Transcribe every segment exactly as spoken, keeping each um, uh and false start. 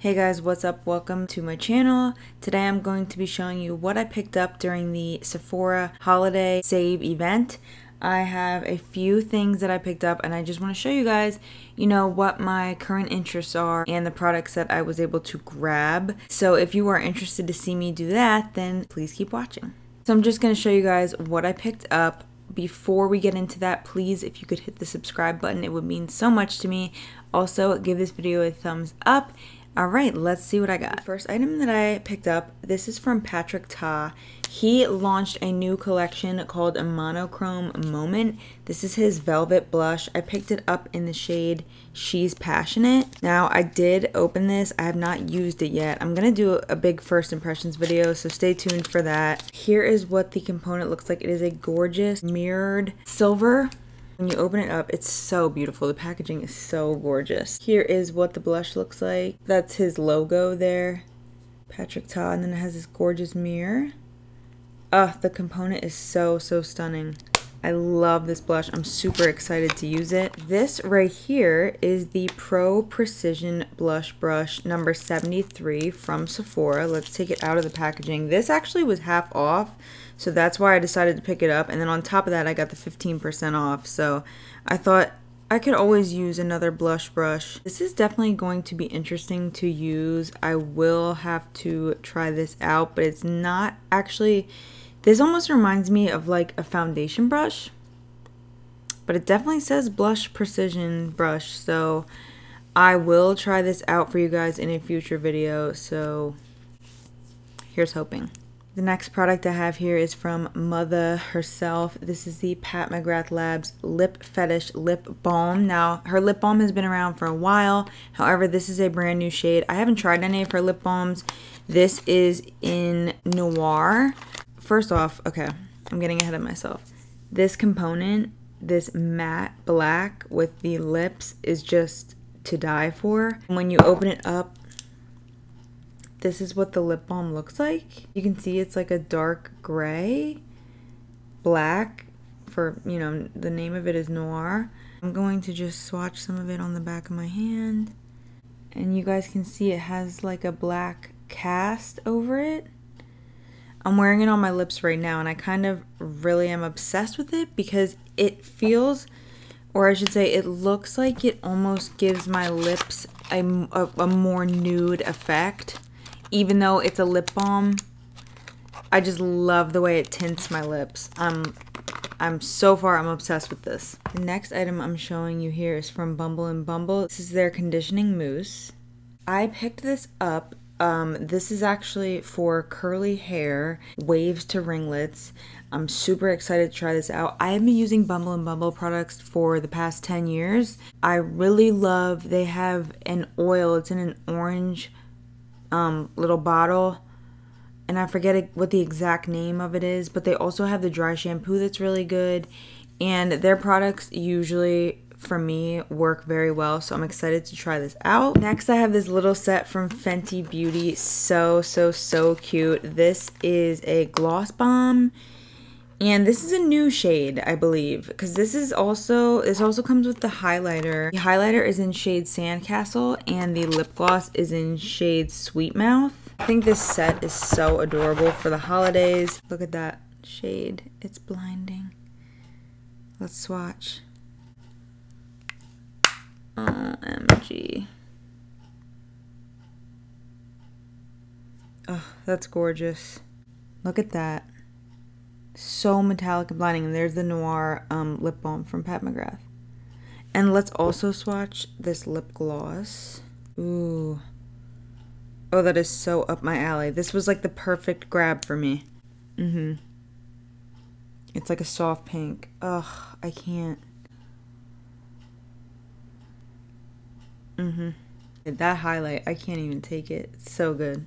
Hey guys, what's up? Welcome to my channel. Today I'm going to be showing you what I picked up during the Sephora holiday save event. I have a few things that I picked up and I just want to show you guys, you know, what my current interests are and the products that I was able to grab. So if you are interested to see me do that, then please keep watching. So I'm just going to show you guys what I picked up. Before we get into that, please, if you could hit the subscribe button, it would mean so much to me. Also, give this video a thumbs up. Alright, let's see what I got. The first item that I picked up, this is from Patrick Ta. He launched a new collection called a Monochrome Moment. This is his velvet blush. I picked it up in the shade She's Passionate. Now, I did open this. I have not used it yet. I'm going to do a big first impressions video, so stay tuned for that. Here is what the component looks like. It is a gorgeous mirrored silver. When you open it up, it's so beautiful. The packaging is so gorgeous. Here is what the blush looks like. That's his logo there, Patrick Ta, and then it has this gorgeous mirror. Oh, the component is so, so stunning. I love this blush. I'm super excited to use it. This right here is the Pro Precision Blush Brush number seventy-three from Sephora. Let's take it out of the packaging. This actually was half off, so that's why I decided to pick it up. And then on top of that, I got the fifteen percent off. So I thought I could always use another blush brush. This is definitely going to be interesting to use. I will have to try this out, but it's not actually... This almost reminds me of like a foundation brush, but it definitely says Blush Precision Brush. So I will try this out for you guys in a future video. So here's hoping. The next product I have here is from Mother herself. This is the Pat McGrath Labs Lip Fetish Lip Balm. Now, her lip balm has been around for a while. However, this is a brand new shade. I haven't tried any of her lip balms. This is in Noir. First off, okay, I'm getting ahead of myself. This component, this matte black with the lips, is just to die for. When you open it up, this is what the lip balm looks like. You can see it's like a dark gray, black, for, you know, the name of it is Noir. I'm going to just swatch some of it on the back of my hand. And you guys can see it has like a black cast over it. I'm wearing it on my lips right now and I kind of really am obsessed with it because it feels, or I should say it looks like it almost gives my lips a, a, a more nude effect. Even though it's a lip balm, I just love the way it tints my lips. I'm, I'm so far, I'm obsessed with this. The next item I'm showing you here is from Bumble and Bumble. This is their Conditioning Mousse. I picked this up. Um, this is actually for curly hair, waves to ringlets. I'm super excited to try this out. I have been using Bumble and Bumble products for the past ten years. I really love, they have an oil, it's in an orange um, little bottle, and I forget what the exact name of it is, but they also have the dry shampoo that's really good, and their products usually, for me, work very well, so I'm excited to try this out. Next, I have this little set from Fenty Beauty. So, so, so cute. This is a gloss bomb, and this is a new shade, I believe, because this is also, this also comes with the highlighter. The highlighter is in shade Sandcastle, and the lip gloss is in shade Sweet Mouth. I think this set is so adorable for the holidays. Look at that shade. It's blinding. Let's swatch. O M G. Oh, that's gorgeous. Look at that. So metallic and blinding. And there's the Noir um, lip balm from Pat McGrath. And let's also swatch this lip gloss. Ooh. Oh, that is so up my alley. This was like the perfect grab for me. Mm-hmm. It's like a soft pink. Ugh, I can't. Mm-hmm. That highlight, I can't even take it. It's so good.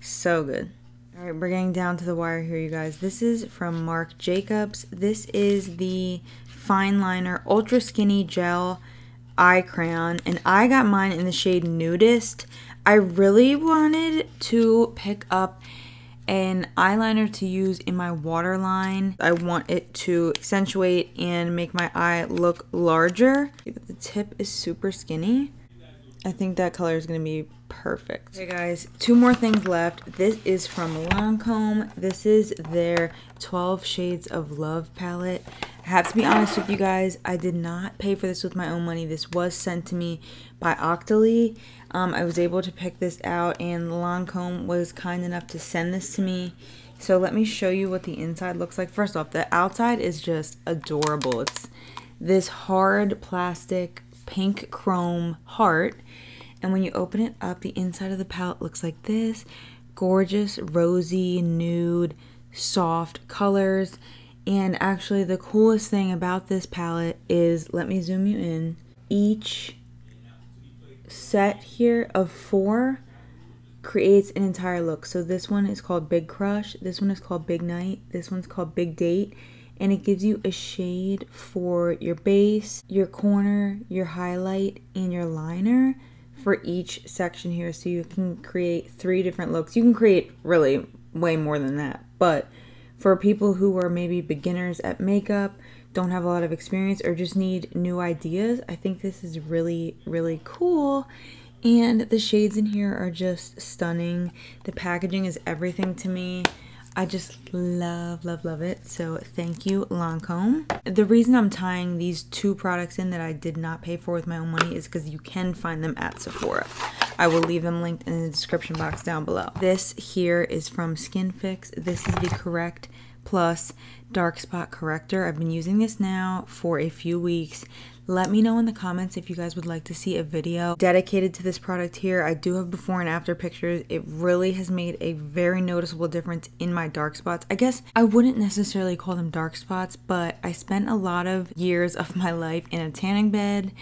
So good. All right, we're getting down to the wire here, you guys. This is from Marc Jacobs. This is the Fine Liner Ultra Skinny Gel Eye Crayon, and I got mine in the shade Nudist. I really wanted to pick up an eyeliner to use in my waterline. I want it to accentuate and make my eye look larger. The tip is super skinny. I think that color is going to be perfect. Okay guys, two more things left. This is from Lancôme. This is their twelve Shades of Love palette. I have to be honest with you guys, I did not pay for this with my own money. This was sent to me by Octoly. Um, I was able to pick this out and Lancôme was kind enough to send this to me. So let me show you what the inside looks like. First off, the outside is just adorable. It's this hard plastic pink chrome heart, and when you open it up, the inside of the palette looks like this. Gorgeous rosy nude soft colors. And actually the coolest thing about this palette is, let me zoom you in, each set here of four creates an entire look. So this one is called Big Crush, this one is called Big Night, this one's called Big Date. And it gives you a shade for your base, your corner, your highlight, and your liner for each section here. So you can create three different looks. You can create really way more than that. But for people who are maybe beginners at makeup, don't have a lot of experience, or just need new ideas, I think this is really, really cool. And the shades in here are just stunning. The packaging is everything to me. I just love, love, love it. So thank you, Lancôme. The reason I'm tying these two products in that I did not pay for with my own money is because you can find them at Sephora. I will leave them linked in the description box down below. This here is from SkinFix. This is the Correct Plus Dark Spot Corrector. I've been using this now for a few weeks. Let me know in the comments if you guys would like to see a video dedicated to this product here. I do have before and after pictures. It really has made a very noticeable difference in my dark spots. I guess I wouldn't necessarily call them dark spots, but I spent a lot of years of my life in a tanning bed,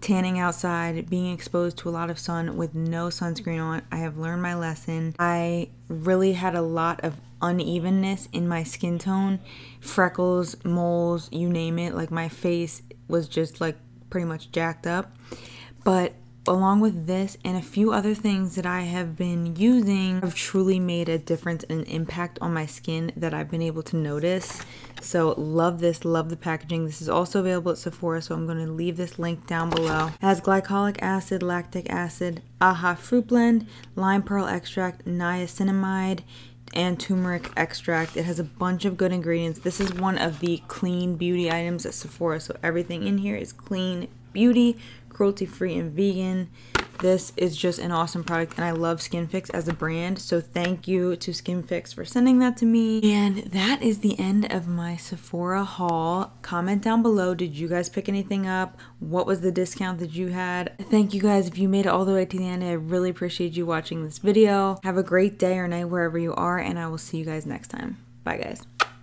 tanning outside, being exposed to a lot of sun with no sunscreen on. I have learned my lesson. I really had a lot of unevenness in my skin tone, freckles, moles, you name it. Like my face was just like pretty much jacked up. But along with this and a few other things that I have been using, I've truly made a difference and an impact on my skin that I've been able to notice. So love this, love the packaging. This is also available at Sephora, so I'm going to leave this link down below. It has glycolic acid, lactic acid, AHA fruit blend, lime pearl extract, niacinamide, and turmeric extract. It has a bunch of good ingredients. This is one of the clean beauty items at Sephora, so everything in here is clean beauty, cruelty-free and vegan. This is just an awesome product, and I love SkinFix as a brand, so thank you to SkinFix for sending that to me. And that is the end of my Sephora haul. Comment down below, did you guys pick anything up? What was the discount that you had? Thank you guys if you made it all the way to the end. I really appreciate you watching this video. Have a great day or night wherever you are, and I will see you guys next time. Bye guys.